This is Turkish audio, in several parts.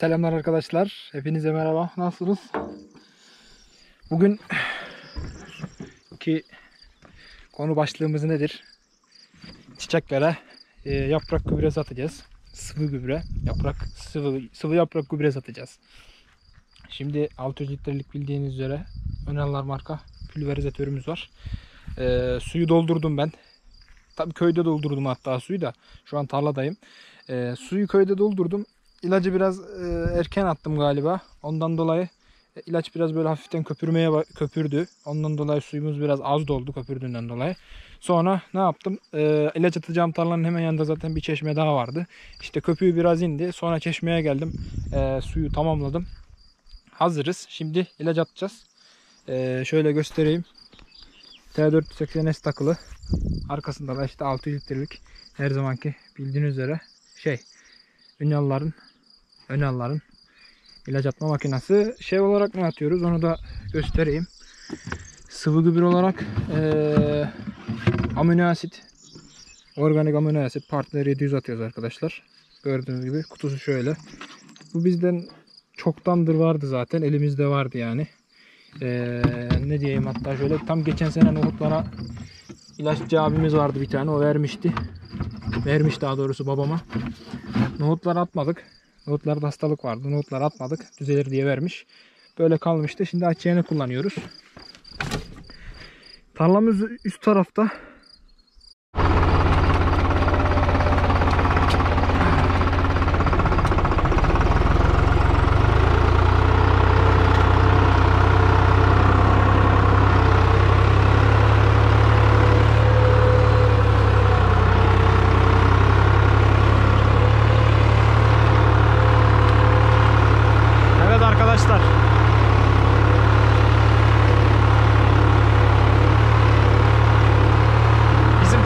Selamlar arkadaşlar. Hepinize merhaba. Nasılsınız? Bugün ki konu başlığımız nedir? Çiçeklere yaprak gübresi atacağız. Sıvı yaprak gübresi atacağız. Şimdi 600 litrelik bildiğiniz üzere Önenler marka pülverizatörümüz var. Suyu doldurdum ben. Tabii köyde doldurdum hatta suyu da. Şu an tarladayım. Suyu köyde doldurdum. İlacı biraz erken attım galiba. Ondan dolayı ilaç biraz böyle hafiften köpürdü. Ondan dolayı suyumuz biraz az doldu köpürdüğünden dolayı. Sonra ne yaptım? İlaç atacağım tarlanın hemen yanında zaten bir çeşme daha vardı. İşte köpüğü biraz indi. Sonra çeşmeye geldim. Suyu tamamladım. Hazırız. Şimdi ilaç atacağız. Şöyle göstereyim. T480S takılı. Arkasında da işte 600 litrelik her zamanki bildiğiniz üzere Önenler'in ilaç atma makinesi. Olarak ne atıyoruz onu da göstereyim. Sıvı gübre olarak organik amino asit partner 700 atıyoruz arkadaşlar. Gördüğünüz gibi kutusu şöyle. Bu bizden çoktandır vardı zaten, elimizde vardı yani. Ne diyeyim, hatta şöyle tam geçen sene nohutlara ilaççı abimiz vardı bir tane, o vermiş daha doğrusu babama. Nohutlar atmadık. Nohutlarda hastalık vardı. Nohutlar atmadık. Düzelir diye vermiş. Böyle kalmıştı. Şimdi açığını kullanıyoruz. Tarlamız üst tarafta.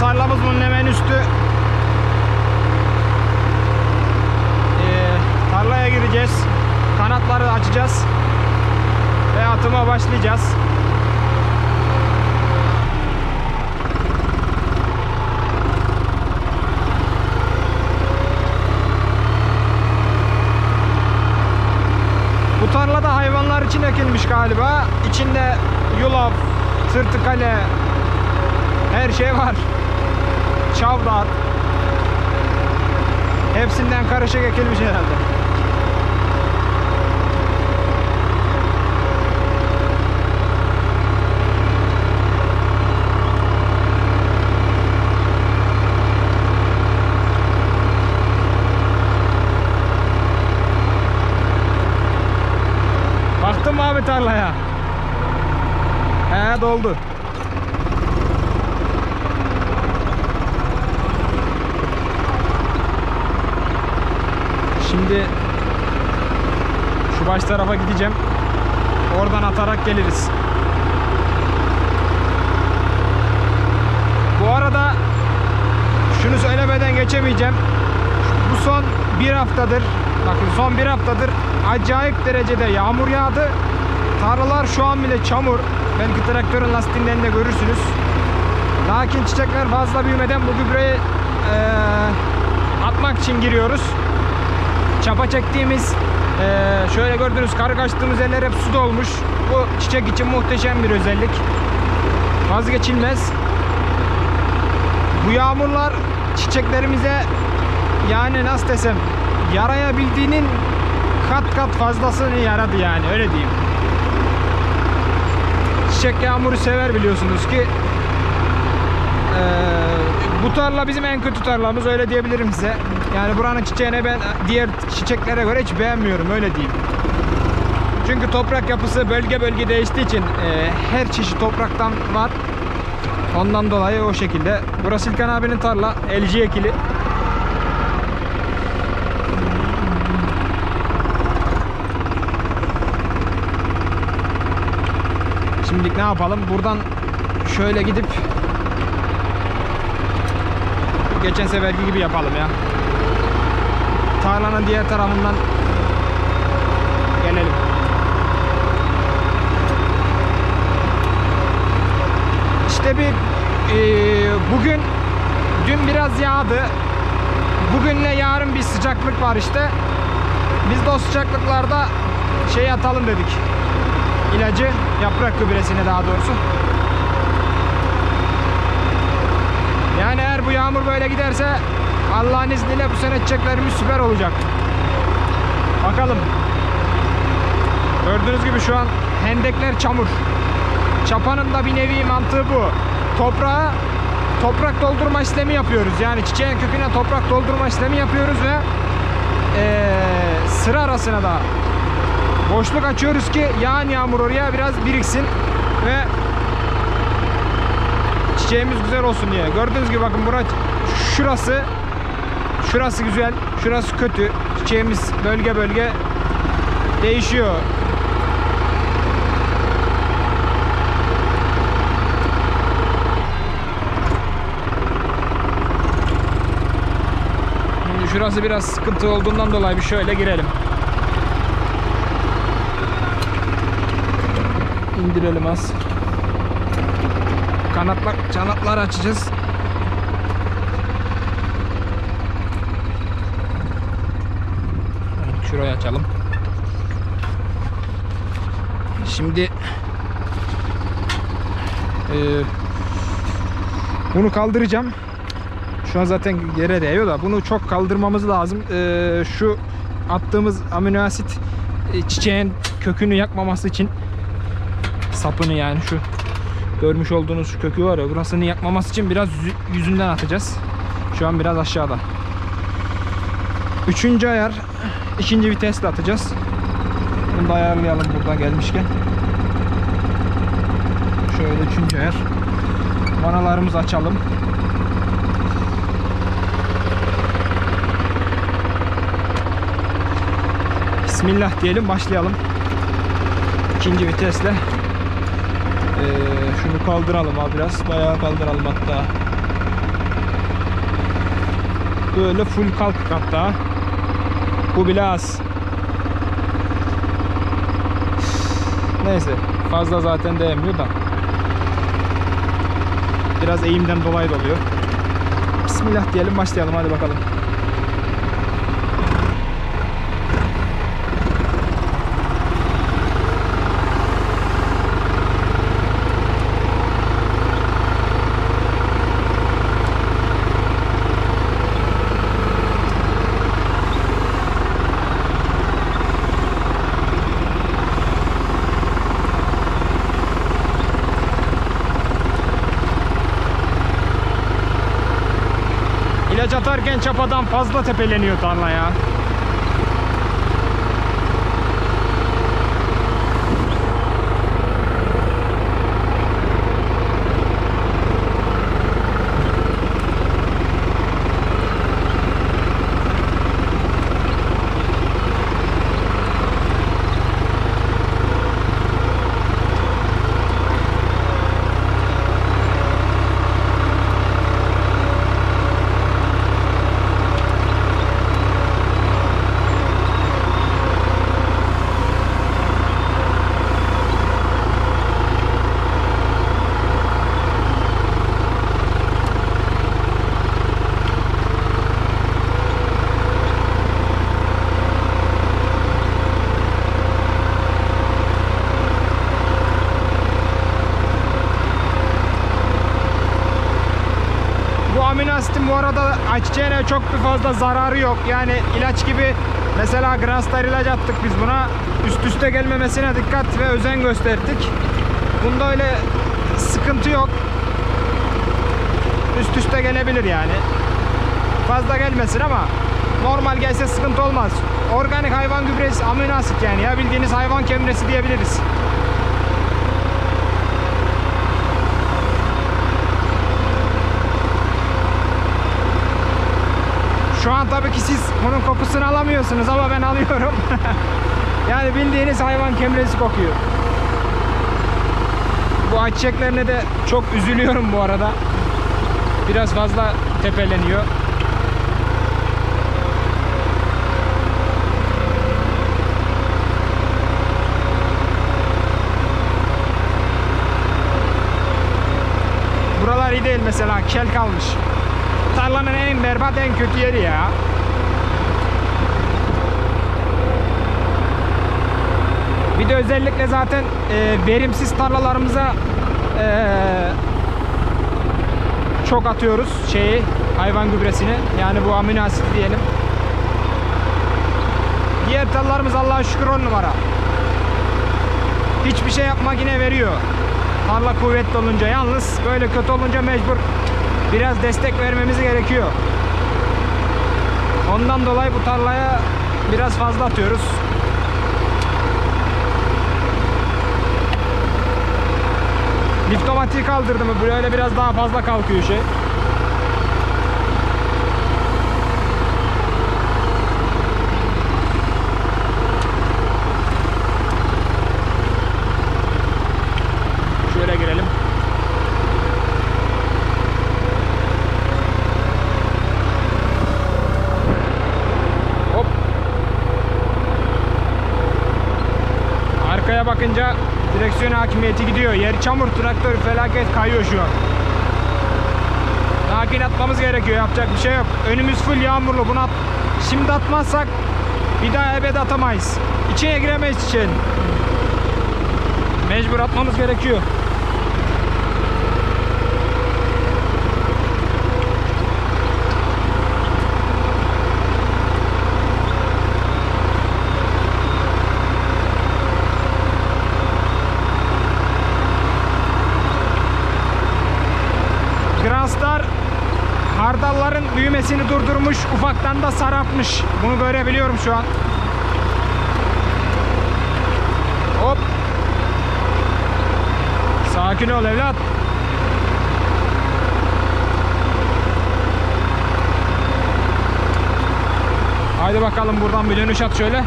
Tarlamız bunun hemen üstü. Tarlaya gireceğiz. Kanatları açacağız. Ve atıma başlayacağız. Bu tarlada hayvanlar için ekilmiş galiba. İçinde yulaf, tırtıkale, her şey var. Çavdar. Hepsinden karışık ekilmiş herhalde. Baktın mı abi tarlaya? He, doldu. Şimdi şu baş tarafa gideceğim. Oradan atarak geliriz. Bu arada şunu söylemeden geçemeyeceğim. Bu son bir haftadır, bakın son bir haftadır acayip derecede yağmur yağdı. Tarlalar şu an bile çamur. Belki traktörün lastiğinden de görürsünüz. Lakin çiçekler fazla büyümeden bu gübreyi atmak için giriyoruz. Çapa çektiğimiz, şöyle gördüğünüz karık açtığımız yerler hep su dolmuş. Bu çiçek için muhteşem bir özellik. Vazgeçilmez. Bu yağmurlar çiçeklerimize, yani nasıl desem, yarayabildiğinin kat kat fazlasını yaradı yani, öyle diyeyim. Çiçek yağmuru sever, biliyorsunuz ki. Bu tarla bizim en kötü tarlamız, öyle diyebilirim size. Yani buranın çiçeğine ben diğer çiçeklere göre hiç beğenmiyorum, öyle diyeyim. Çünkü toprak yapısı bölge bölge değiştiği için her çeşit topraktan var. Ondan dolayı o şekilde. Burası İlkan abinin tarla, LG ekili. Şimdilik ne yapalım? Buradan şöyle gidip geçen seferki gibi yapalım ya. Tarlanın diğer tarafından gelelim. İşte bugün, dün biraz yağdı. Bugünle yarın bir sıcaklık var işte. Biz de o sıcaklıklarda şey atalım dedik. İlacı, yaprak gübresini daha doğrusu. Yani eğer bu yağmur böyle giderse Allah'ın izniyle bu sene çiçeklerimiz süper olacak. Bakalım. Gördüğünüz gibi şu an hendekler çamur. Çapanın da bir nevi mantığı bu. Toprağa toprak doldurma işlemi yapıyoruz. Yani çiçeğin köküne toprak doldurma işlemi yapıyoruz ve sıra arasına da boşluk açıyoruz ki yağan yağmur oraya biraz biriksin ve çiçeğimiz güzel olsun diye. Gördüğünüz gibi bakın, burası, şurası güzel, şurası kötü. Çiçeğimiz bölge bölge değişiyor. Şimdi şurası biraz sıkıntı olduğundan dolayı bir şöyle girelim. İndirelim az. Kanatlar açacağız. Şurayı açalım. Şimdi bunu kaldıracağım. Şu an zaten yere değiyor da bunu çok kaldırmamız lazım. Şu attığımız amino asit çiçeğin kökünü yakmaması için, sapını yani, şu görmüş olduğunuz şu kökü var ya, burasını yakmaması için biraz yüzünden atacağız. Şu an biraz aşağıda. 3. ayar, 2. vitesle atacağız. Bunu da ayarlayalım buradan gelmişken. Şöyle 3. ayar. Vanalarımızı açalım. Bismillah diyelim, başlayalım. 2. vitesle. Şunu kaldıralım abi biraz. Bayağı kaldıralım hatta. Böyle full kalk hatta. Bu bile az. Neyse. Fazla zaten değmiyor da. Biraz eğimden dolayı doluyor. Bismillah diyelim, başlayalım. Hadi bakalım. İlaç atarken çapadan fazla tepeleniyor tarla ya. Bu arada ayçiçeğine çok bir fazla zararı yok. Yani ilaç gibi, mesela Grandstar ilaç attık biz buna. Üst üste gelmemesine dikkat ve özen gösterdik. Bunda öyle sıkıntı yok. Üst üste gelebilir yani. Fazla gelmesin ama normal gelse sıkıntı olmaz. Organik hayvan gübresi, amino asit yani ya, bildiğiniz hayvan kemresi diyebiliriz. Şu an tabii ki siz bunun kokusunu alamıyorsunuz ama ben alıyorum. Yani bildiğiniz hayvan kemresi kokuyor. Bu ayçiçeklerine de çok üzülüyorum bu arada. Biraz fazla tepeleniyor. Buralar iyi değil mesela, kel kalmış. Tarlanın en berbat, en kötü yeri ya. Bir de özellikle zaten verimsiz tarlalarımıza çok atıyoruz şeyi, hayvan gübresini, yani bu amino asit diyelim. Diğer tarlalarımız Allah'a şükür 10 numara. Hiçbir şey yapmak yine veriyor. Tarla kuvvetli olunca, yalnız böyle kötü olunca mecbur biraz destek vermemiz gerekiyor. Ondan dolayı bu tarlaya biraz fazla atıyoruz. Liftomatiği kaldırdı mı böyle biraz daha fazla kalkıyor şey. Şöyle girelim. Hop. Arkaya bakınca direksiyon hakimiyeti gidiyor. Yer çamur, traktör felaket kayıyor şu an. Sakin atmamız gerekiyor. Yapacak bir şey yok. Önümüz full yağmurlu. Bunu şimdi atmazsak bir daha ebed atamayız. İçine giremeyiz için. Mecbur atmamız gerekiyor. Grandstar hardalların büyümesini durdurmuş, ufaktan da sarartmış. Bunu görebiliyorum şu an. Hop. Sakin ol evlat. Haydi bakalım, buradan bir dönüş at şöyle.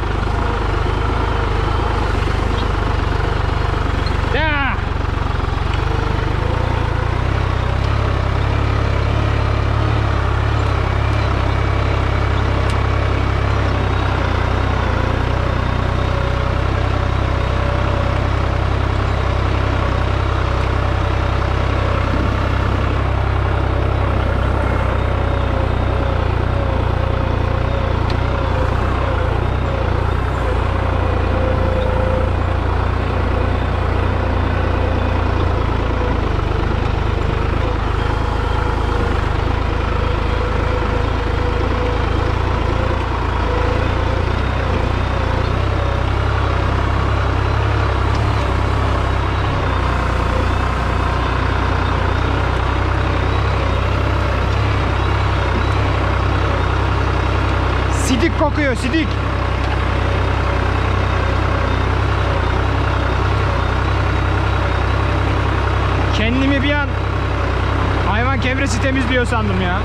Sidik kokuyor, sidik. Kendimi bir an hayvan kebresi temizliyor sandım ya.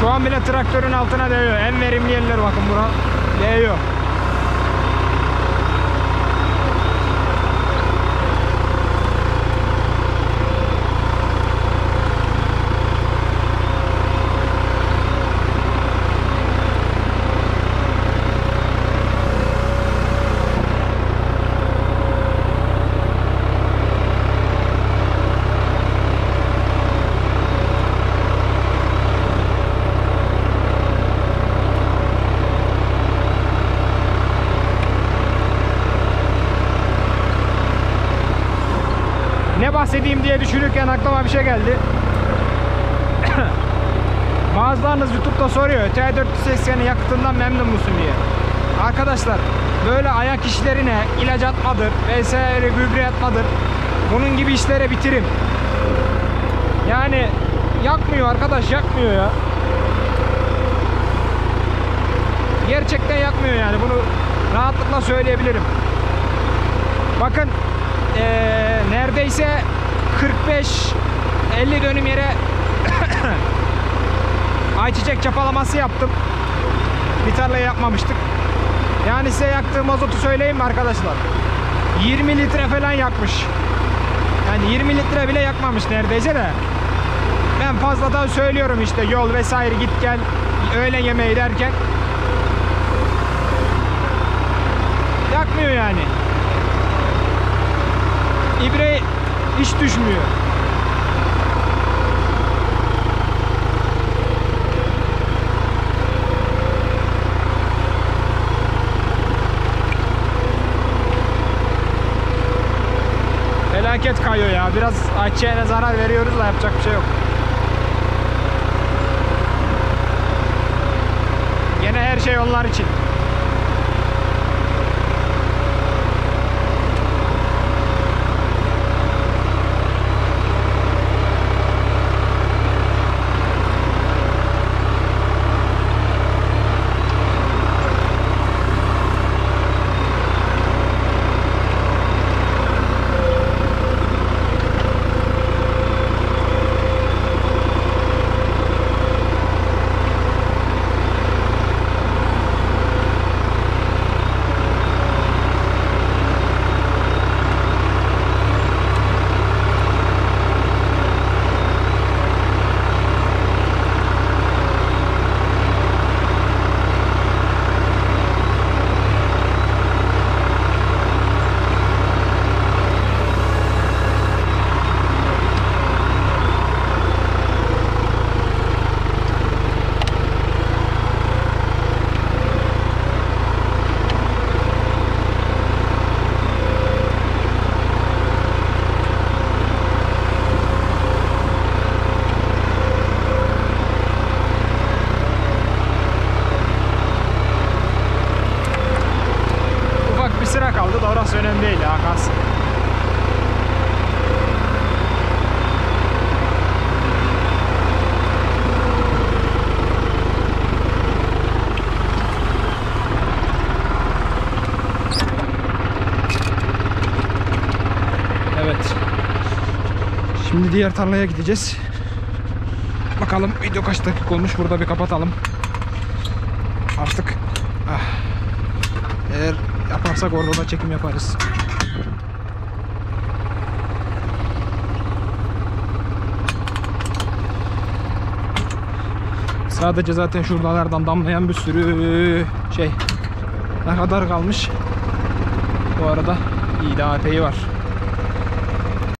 Şu an bile traktörün altına değiyor. En verimli yerler bakın bura. Değiyor. Ne bahsedeyim diye düşünürken aklıma bir şey geldi. Bazılarınız YouTube'da soruyor, T480'in yakıtından memnun musun diye. Arkadaşlar, böyle ayak işlerine ilaç atmadır, vesaire gübre atmadır, bunun gibi işlere bitirim. Yani yakmıyor arkadaş, yakmıyor ya. Gerçekten yakmıyor yani, bunu rahatlıkla söyleyebilirim. Bakın. Neredeyse 45-50 dönüm yere ayçiçek çapalaması yaptım. Bir tarlayı yapmamıştık. Yani size yaktığım mazotu söyleyeyim mi arkadaşlar? 20 litre falan yakmış. Yani 20 litre bile yakmamış neredeyse de. Ben fazladan söylüyorum işte, yol vesaire, git gel, öğlen yemeği derken. Yakmıyor yani. İbre hiç düşmüyor. ya. Biraz akciğere zarar veriyoruz da yapacak bir şey yok. Gene her şey onlar için. Önemli değil ya, kalsın. Evet. Şimdi diğer tarlaya gideceğiz. Bakalım video kaç dakika olmuş, burada bir kapatalım. Artık eğer yaparsak orada da çekim yaparız. Sadece zaten şuralardan damlayan bir sürü şey. Ne kadar kalmış? Bu arada iyi, daha epey var.